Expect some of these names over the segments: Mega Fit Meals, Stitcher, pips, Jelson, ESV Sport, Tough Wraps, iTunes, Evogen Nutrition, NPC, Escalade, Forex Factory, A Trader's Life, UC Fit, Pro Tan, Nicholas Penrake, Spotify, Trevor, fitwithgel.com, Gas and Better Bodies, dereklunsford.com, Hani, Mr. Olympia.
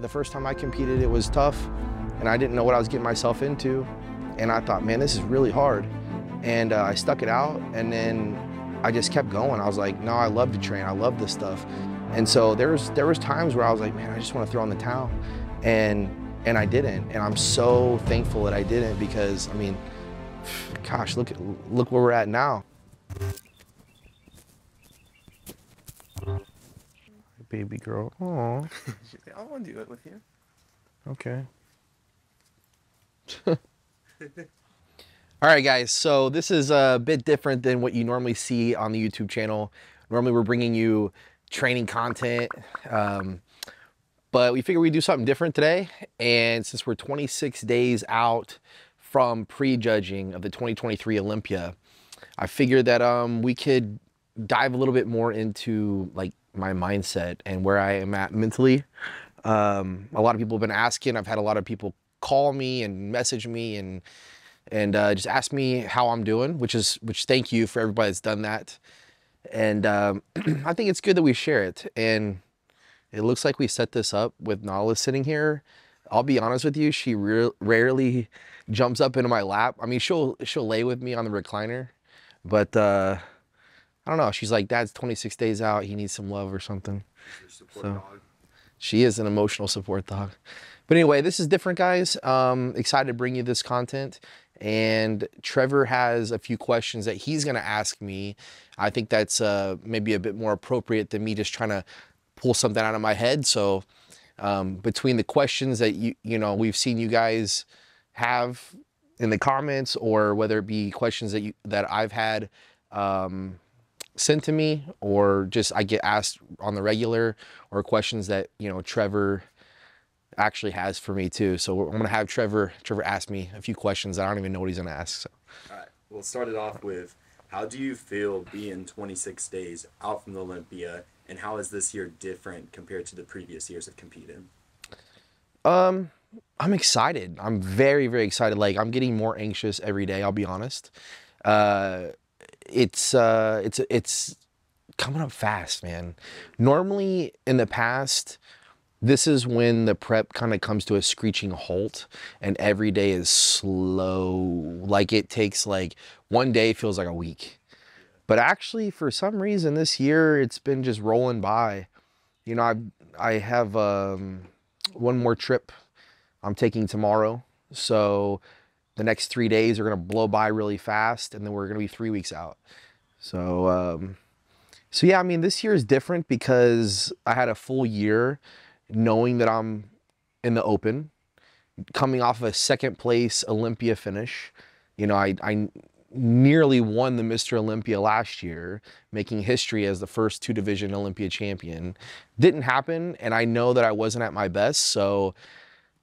The first time I competed, it was tough, and I didn't know what I was getting myself into. And I thought, man, this is really hard. And I stuck it out, and then I just kept going. I was like, no, I love to train. I love this stuff. And so there was times where I was like, man, I just want to throw in the towel. And I didn't. And I'm so thankful that I didn't because, I mean, gosh, look where we're at now. Baby girl, aww. I want to do it with you. Okay. All right, guys, so this is a bit different than what you normally see on the YouTube channel. Normally we're bringing you training content, but we figured we'd do something different today. And since we're 26 days out from pre-judging of the 2023 Olympia, I figured that we could dive a little bit more into like my mindset and where I am at mentally. A lot of people have been asking. I've had a lot of people call me and message me and just ask me how I'm doing, which thank you for everybody that's done that. And I think it's good that we share it. And it looks like we set this up with Nala sitting here. I'll be honest with you, she rarely jumps up into my lap. I mean, she'll lay with me on the recliner, but I don't know. She's like, Dad's 26 days out. He needs some love or something. So dog. She is an emotional support dog. But anyway, this is different, guys. Excited to bring you this content. And Trevor has a few questions that he's going to ask me. I think that's maybe a bit more appropriate than me just trying to pull something out of my head. So between the questions that you know we've seen you guys have in the comments, or whether it be questions that I've had sent to me, or just I get asked on the regular, or questions that, you know, Trevor actually has for me too. So I'm gonna have Trevor ask me a few questions. I don't even know what he's gonna ask. So. All right, we'll start it off with, how do you feel being 26 days out from the Olympia, and how is this year different compared to the previous years of competing? I'm excited. I'm very, very excited. Like, I'm getting more anxious every day, I'll be honest. It's coming up fast, man. Normally in the past, this is when the prep kind of comes to a screeching halt and every day is slow. Like, it takes like one day feels like a week, but actually for some reason this year it's been just rolling by. You know, I have one more trip I'm taking tomorrow, so the next 3 days are gonna blow by really fast, and then we're gonna be 3 weeks out. So, so yeah, I mean, this year is different because I had a full year knowing that I'm in the open, coming off of a second place Olympia finish. You know, I nearly won the Mr. Olympia last year, making history as the first two-division Olympia champion. Didn't happen, and I know that I wasn't at my best, so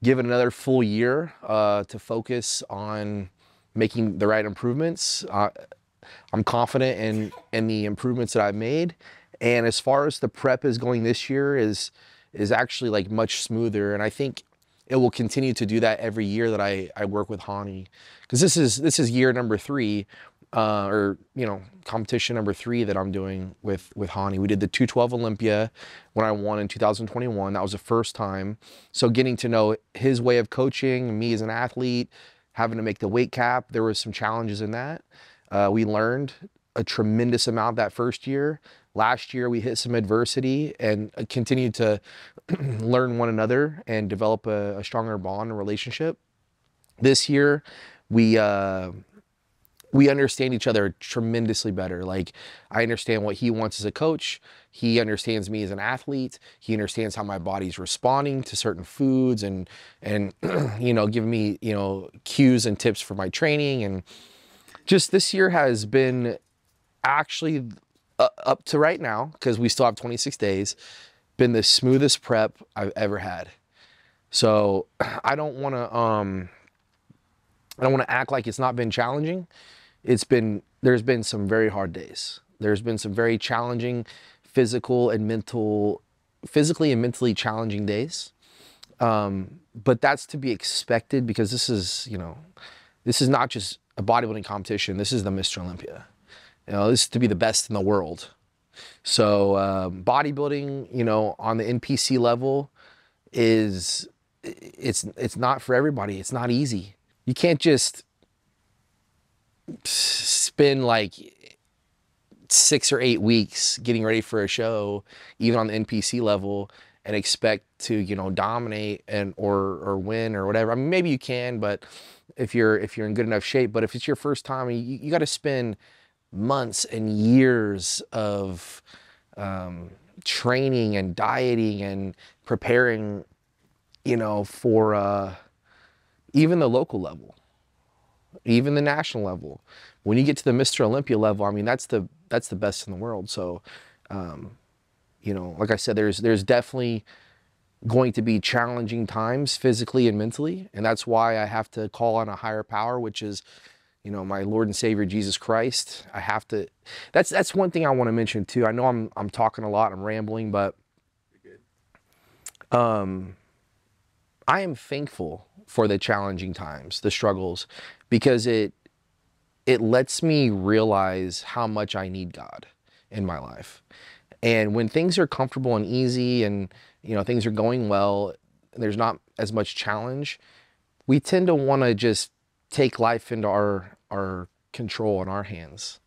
given another full year to focus on making the right improvements. I'm confident in the improvements that I've made. And as far as the prep is going, this year is actually like much smoother. And I think it will continue to do that every year that I work with Hani. Cause this is year number three, or, you know, competition number three that I'm doing with Hani. We did the 212 Olympia when I won in 2021. That was the first time. So getting to know his way of coaching, me as an athlete, having to make the weight cap, there was some challenges in that. We learned a tremendous amount that first year. Last year we hit some adversity and continued to learn one another and develop a stronger bond and relationship. This year we understand each other tremendously better. Like, I understand what he wants as a coach. He understands me as an athlete. He understands how my body's responding to certain foods and you know, giving me, you know, cues and tips for my training. And just this year has been actually up to right now, because we still have 26 days, been the smoothest prep I've ever had. So I don't want to act like it's not been challenging. There's been some very hard days. There's been some very challenging physically and mentally challenging days. But that's to be expected, because this is, you know, this is not just a bodybuilding competition. This is the Mr. Olympia. You know, this is to be the best in the world. So bodybuilding, you know, on the NPC level is it's not for everybody. It's not easy. You can't just spend like 6 or 8 weeks getting ready for a show, even on the NPC level, and expect to, you know, dominate and or win or whatever. I mean, maybe you can, but if you're in good enough shape. But if it's your first time, you got to spend months and years of training and dieting and preparing, you know, for even the local level, even the national level. When you get to the Mr. Olympia level, I mean, that's the best in the world. So, you know, like I said, there's definitely going to be challenging times physically and mentally. And that's why I have to call on a higher power, which is, you know, my Lord and Savior, Jesus Christ. I have to, that's one thing I want to mention too. I know I'm talking a lot, I'm rambling, but I am thankful for the challenging times, the struggles, because it lets me realize how much I need God in my life. And when things are comfortable and easy and, you know, things are going well, there's not as much challenge, we tend to want to just take life into our control, in our hands.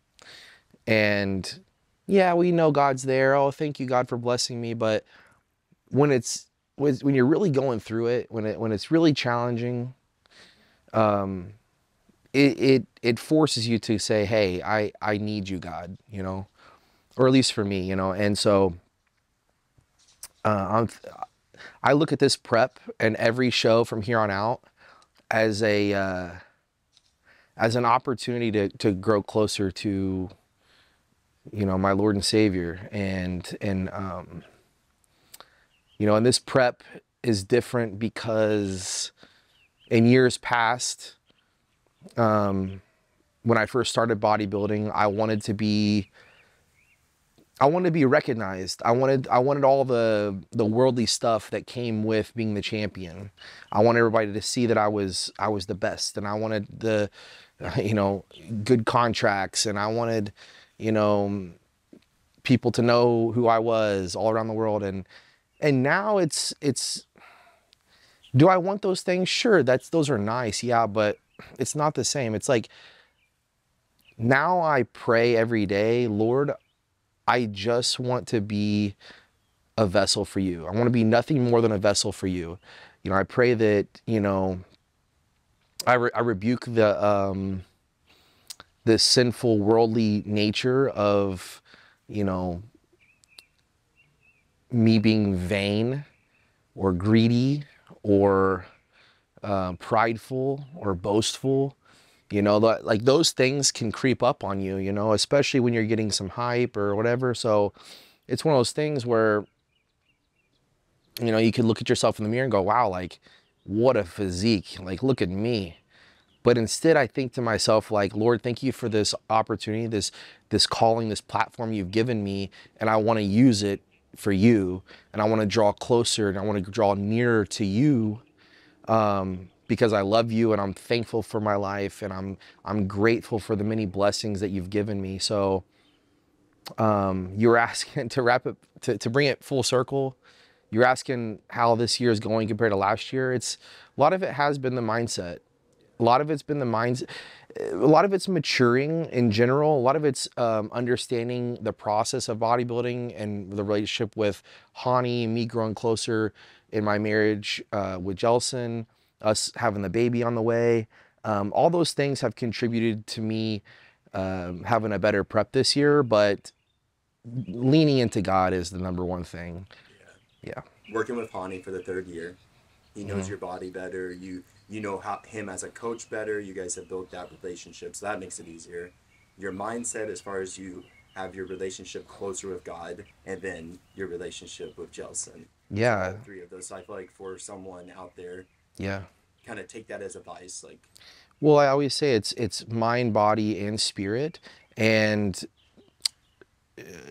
And yeah, we know God's there. Oh, thank you, God, for blessing me. But when you're really going through it, when it's really challenging, it forces you to say, hey, I need you, God, you know, or at least for me, you know. And so I look at this prep and every show from here on out as a as an opportunity to grow closer to, you know, my Lord and Savior. And you know, and this prep is different because in years past, when I first started bodybuilding, I wanted to be recognized. I wanted all the worldly stuff that came with being the champion. I wanted everybody to see that I was the best, and I wanted the, you know, good contracts, and I wanted, you know, people to know who I was all around the world. And now it's do I want those things? Sure, those are nice, yeah, but it's not the same. It's like now I pray every day, Lord, I just want to be a vessel for you. I want to be nothing more than a vessel for you. You know, I pray that, you know, I rebuke the sinful worldly nature of, you know, me being vain or greedy or prideful or boastful. You know, like those things can creep up on you, you know, especially when you're getting some hype or whatever. So it's one of those things where, you know, you could look at yourself in the mirror and go, wow, like, what a physique. Like, look at me. But instead, I think to myself, like, Lord, thank you for this opportunity, this calling, this platform you've given me. And I want to use it for you. And I want to draw closer and I want to draw nearer to you. Because I love you and I'm thankful for my life and I'm grateful for the many blessings that you've given me. So you're asking to wrap it, to bring it full circle. You're asking how this year is going compared to last year. It's a lot of it has been the mindset. A lot of it's been the mindset. A lot of it's maturing in general. A lot of it's understanding the process of bodybuilding and the relationship with Hani, me growing closer in my marriage with Jelson, us having the baby on the way. All those things have contributed to me having a better prep this year, but leaning into God is the #1 thing. Yeah. Working with Hani for the 3rd year. He knows your body better. You know him as a coach better. You guys have built that relationship, so that makes it easier. Your mindset as far as you have your relationship closer with God, and then your relationship with Jelson. Yeah. So 3 of those, I feel like for someone out there, yeah, kind of take that as advice. Like, well, I always say it's mind, body, and spirit. And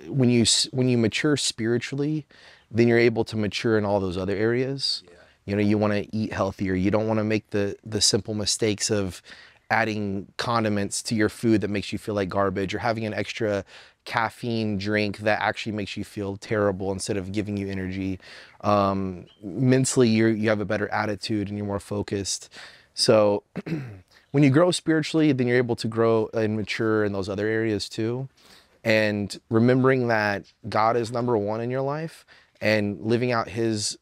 when you mature spiritually, then you're able to mature in all those other areas. Yeah. You know, you want to eat healthier. You don't want to make the simple mistakes of adding condiments to your food that makes you feel like garbage, or having an extra caffeine drink that actually makes you feel terrible instead of giving you energy. Mentally, you have a better attitude and you're more focused. So when you grow spiritually, then you're able to grow and mature in those other areas too. And remembering that God is number one in your life and living out his,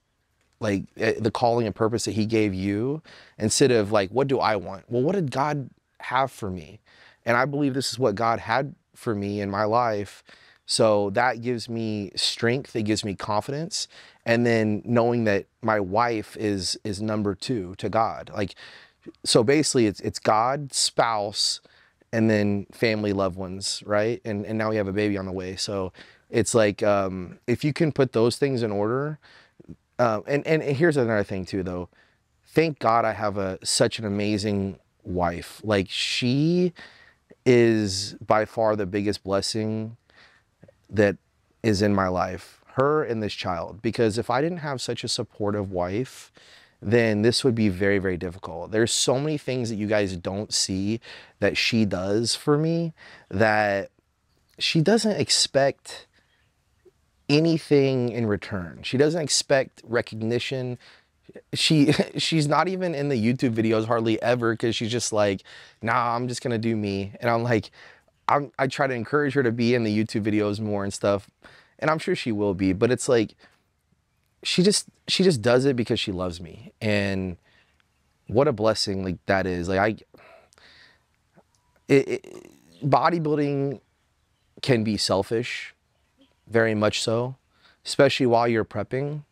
like, the calling and purpose that he gave you, instead of like, what do I want? Well, what did God have for me? And I believe this is what God had for me in my life. So that gives me strength. It gives me confidence. And then knowing that my wife is number two to God. Like, so basically it's God, spouse, and then family, loved ones, right? And now we have a baby on the way. So it's like, if you can put those things in order, and here's another thing too, though. Thank God I have such an amazing wife. Like, she is by far the biggest blessing that is in my life, her and this child. Because if I didn't have such a supportive wife, then this would be very, very difficult. There's so many things that you guys don't see that she does for me, that she doesn't expect anything in return. She doesn't expect recognition. She's not even in the YouTube videos hardly ever, because she's just like, nah, I'm just gonna do me. And I'm like, I try to encourage her to be in the YouTube videos more and stuff, and I'm sure she will be, but it's like, she just does it because she loves me. And what a blessing like that is. Like, bodybuilding can be selfish, very much so, especially while you're prepping.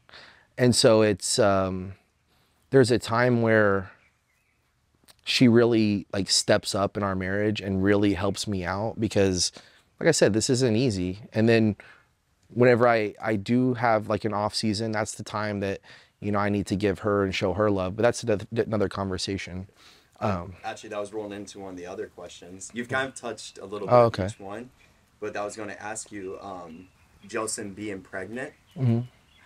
And so it's, there's a time where she really, like, steps up in our marriage and really helps me out, because like I said, this isn't easy. And then whenever I do have like an off season, that's the time that, you know, I need to give her and show her love, but that's another conversation. Actually, that was rolling into one of the other questions. You've kind of touched a little bit on each one, but I was going to ask you, Jelson being pregnant,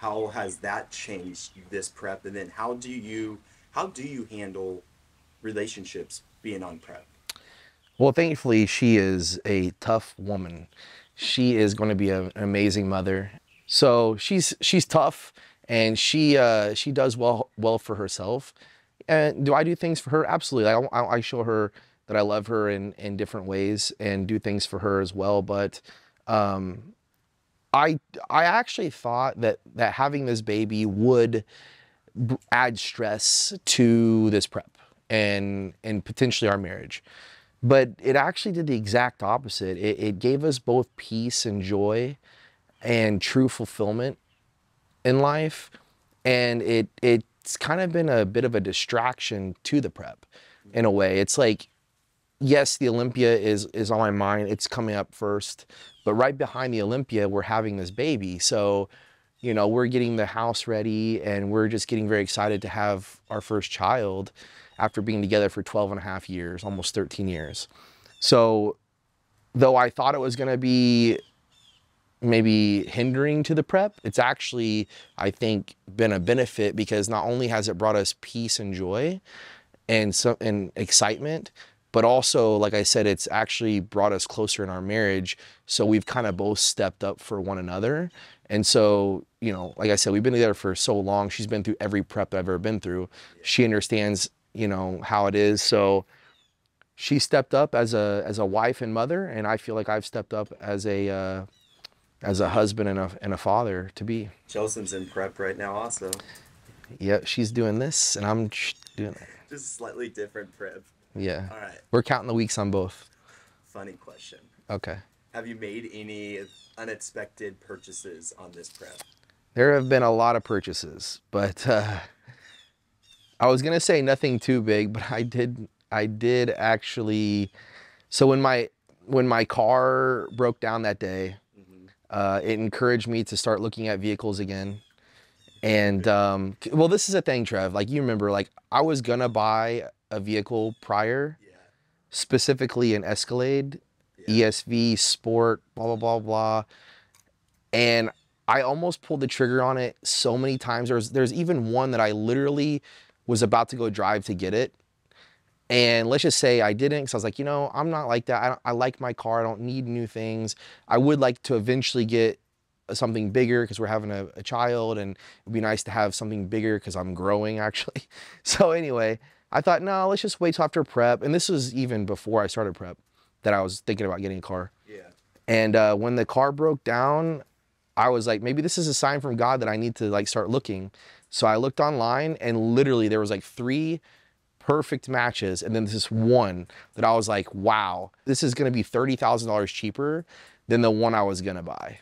how has that changed this prep? And then how do you handle relationships being on prep? Well, thankfully, she is a tough woman. She is going to be an amazing mother. So she's tough, and she does well for herself. And do I do things for her? Absolutely. I show her that I love her in different ways and do things for her as well. But I actually thought that having this baby would add stress to this prep and potentially our marriage. But it actually did the exact opposite. It gave us both peace and joy and true fulfillment in life. And it's kind of been a bit of a distraction to the prep in a way. It's like, yes, the Olympia is on my mind. It's coming up first. But right behind the Olympia, we're having this baby. So, you know, we're getting the house ready, and we're just getting very excited to have our first child after being together for 12.5 years, almost 13 years. So though I thought it was going to be maybe hindering to the prep, it's actually, I think, been a benefit, because not only has it brought us peace and joy and excitement, but also, like I said, it's actually brought us closer in our marriage. So we've kind of both stepped up for one another. And so, you know, like I said, we've been together for so long. She's been through every prep I've ever been through. She understands, you know, how it is. So she stepped up as a wife and mother, and I feel like I've stepped up as a husband and a father to be. Jelson's in prep right now also. Yeah, she's doing this, and I'm doing that. Just a slightly different prep. Yeah. All right. We're counting the weeks on both. Funny question. Okay. Have you made any unexpected purchases on this prep? There have been a lot of purchases, but I was gonna say nothing too big, but I did actually. So when my car broke down that day, it encouraged me to start looking at vehicles again. And well, this is a thing, Trev. Like, you remember, like, I was gonna buy a vehicle prior, specifically an Escalade, ESV Sport, blah blah blah blah, and I almost pulled the trigger on it so many times. There's even one that I literally was about to go drive to get it, And let's just say I didn't, because I was like, you know, I'm not like that. I like my car. I don't need new things. I would like to eventually get something bigger because we're having a child, and it'd be nice to have something bigger because I'm growing, actually. So anyway, I thought, no, let's just wait till after prep. And this was even before I started prep that I was thinking about getting a car. Yeah. And when the car broke down, I was like, maybe this is a sign from God that I need to like start looking. So I looked online, and literally there was like 3 perfect matches, and then this one that I was like, wow, this is gonna be $30,000 cheaper than the one I was gonna buy.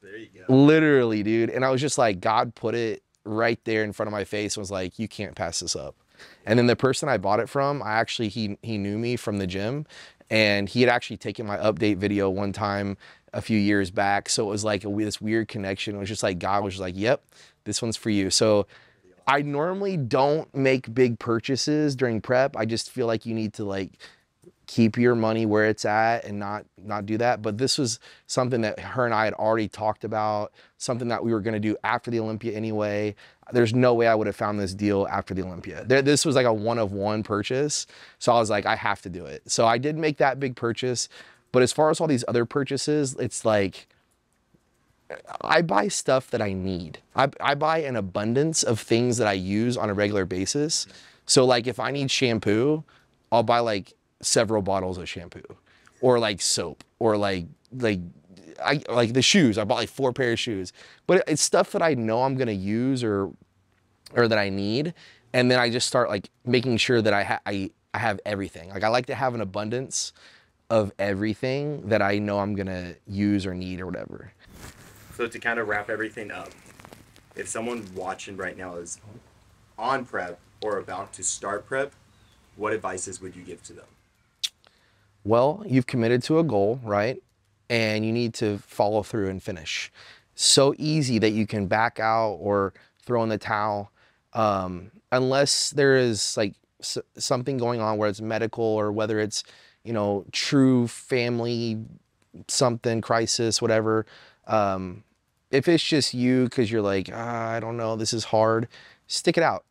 There you go. Literally, dude. And I was just like, God put it right there in front of my face and was like, you can't pass this up. And then the person I bought it from, I actually, he knew me from the gym, and he had actually taken my update video one time a few years back. So it was like this weird connection. It was just like God was just like, yep, this one's for you. So I normally don't make big purchases during prep. I just feel like you need to like keep your money where it's at and not do that. But this was something that her and I had already talked about, something that we were gonna do after the Olympia anyway. There's no way I would have found this deal after the Olympia. This was like a one-of-one purchase. So I was like, I have to do it. So I did make that big purchase. But as far as all these other purchases, it's like, I buy stuff that I need. I buy an abundance of things that I use on a regular basis. So like if I need shampoo, I'll buy like several bottles of shampoo, or like soap, or like the shoes. I bought like 4 pairs of shoes, but it's stuff that I know I'm gonna use or that I need. And then I just start like making sure that I have everything. Like I like to have an abundance of everything that I know I'm gonna use or need or whatever. So to kind of wrap everything up, if someone watching right now is on prep or about to start prep, what advices would you give to them? Well, you've committed to a goal, right? And you need to follow through and finish. So easy that you can back out or throw in the towel, unless there is like something going on, whether it's medical or whether it's, you know, true family something, crisis, whatever. If it's just you because you're like, I don't know, this is hard, stick it out.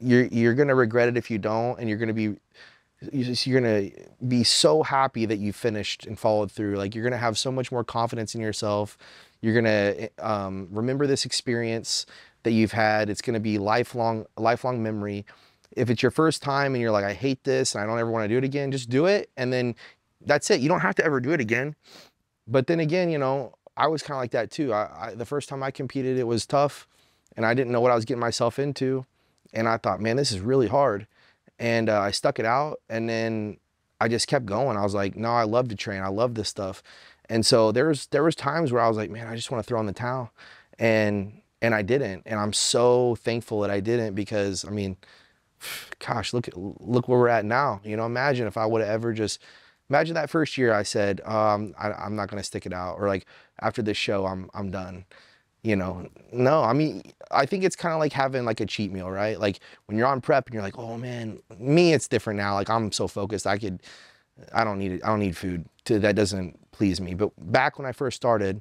You're gonna regret it if you don't, and you're gonna be so happy that you finished and followed through. Like you're gonna have so much more confidence in yourself. You're gonna remember this experience that you've had. It's gonna be lifelong memory. If it's your first time and you're like, I hate this and I don't ever want to do it again, just do it, and then that's it. You don't have to ever do it again. But then again, you know, I was kind of like that too. The first time I competed, it was tough, and I didn't know what I was getting myself into. And I thought, man, this is really hard. And I stuck it out, and then I just kept going. I was like, no, I love to train. I love this stuff. And so there was times where I was like, man, I just want to throw in the towel. And I didn't. And I'm so thankful that I didn't, because, I mean, gosh, look where we're at now. You know, imagine if I would have ever just, imagine that first year I said, I'm not going to stick it out, or like after this show, I'm done. You know, no, I mean, I think it's kind of like having like a cheat meal, right? Like when you're on prep and you're like, oh man, me, it's different now. Like I'm so focused. I don't need it. I don't need food. That doesn't please me. But back when I first started,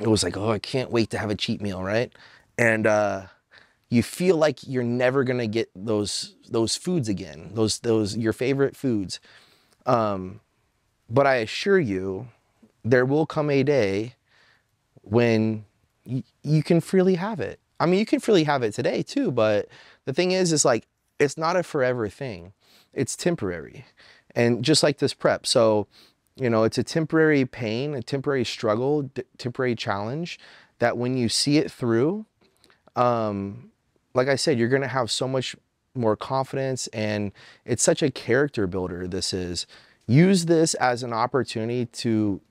it was like, oh, I can't wait to have a cheat meal, right? And you feel like you're never going to get those foods again, those your favorite foods. But I assure you, there will come a day when you can freely have it. I mean, you can freely have it today too, but the thing is, it's like, it's not a forever thing. It's temporary. And just like this prep. So, you know, it's a temporary pain, a temporary struggle, temporary challenge that when you see it through, like I said, you're going to have so much more confidence, and it's such a character builder. This is, use this as an opportunity to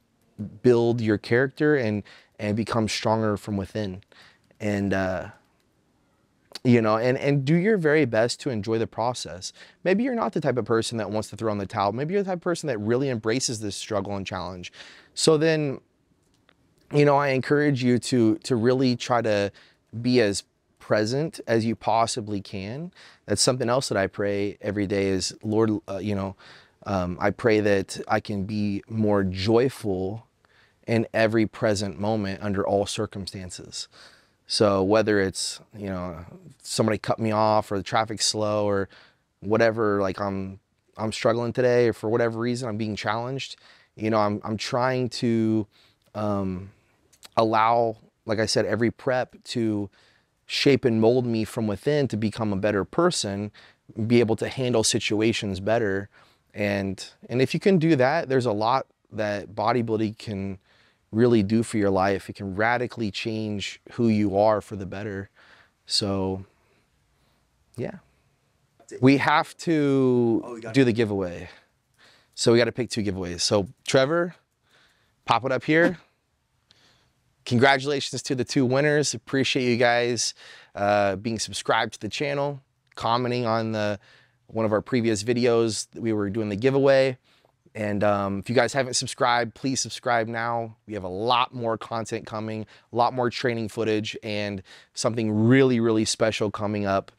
build your character and become stronger from within, and you know, and do your very best to enjoy the process. Maybe you're not the type of person that wants to throw in the towel. Maybe you're the type of person that really embraces this struggle and challenge. So then, you know, I encourage you to really try to be as present as you possibly can. That's something else that I pray every day is, Lord, you know, I pray that I can be more joyful in every present moment under all circumstances. So whether it's, you know, somebody cut me off, or the traffic's slow, or whatever, like I'm struggling today, or for whatever reason I'm being challenged, you know, I'm trying to allow, like I said, every prep to shape and mold me from within to become a better person, be able to handle situations better. And if you can do that, there's a lot that bodybuilding can really do for your life. It can radically change who you are for the better. So yeah, we have to do the giveaway. So we got to pick two giveaways. So Trevor, pop it up here. Congratulations to the two winners. Appreciate you guys being subscribed to the channel, commenting on one of our previous videos that we were doing the giveaway. And if you guys haven't subscribed, please subscribe now. We have a lot more content coming, a lot more training footage, and something really, really special coming up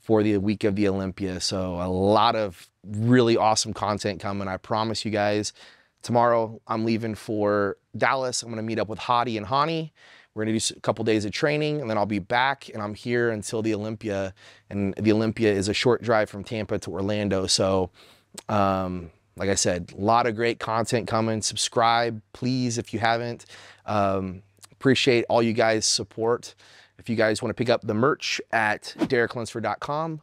for the week of the Olympia. So a lot of really awesome content coming, I promise you guys. Tomorrow, I'm leaving for Dallas. I'm gonna meet up with Hadi and Hani. We're gonna do a couple days of training, and then I'll be back, and I'm here until the Olympia. And the Olympia is a short drive from Tampa to Orlando. So like I said, a lot of great content coming. Subscribe, please, if you haven't. Appreciate all you guys' support. If you guys wanna pick up the merch at dereklunsford.com,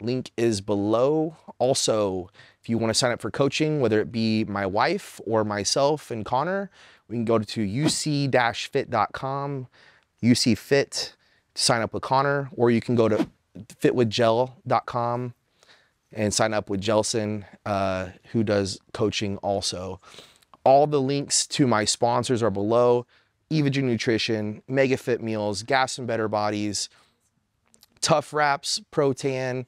link is below. Also, if you want to sign up for coaching, whether it be my wife or myself and Connor, we can go to uc-fit.com, UC Fit, to sign up with Connor, or you can go to fitwithgel.com and sign up with Jelson, who does coaching also. All the links to my sponsors are below. Evogen Nutrition, Mega Fit Meals, Gas and Better Bodies, Tough Wraps, Pro Tan,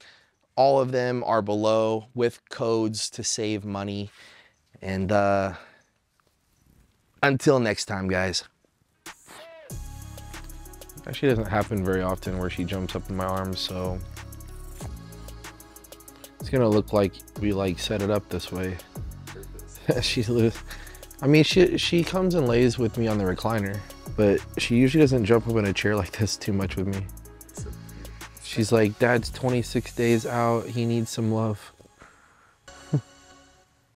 all of them are below with codes to save money. And until next time, guys. Actually, it doesn't happen very often where she jumps up in my arms, so it's gonna look like we like set it up this way. She's loose. I mean, she comes and lays with me on the recliner, but she usually doesn't jump up in a chair like this too much with me. She's like, Dad's 26 days out, he needs some love.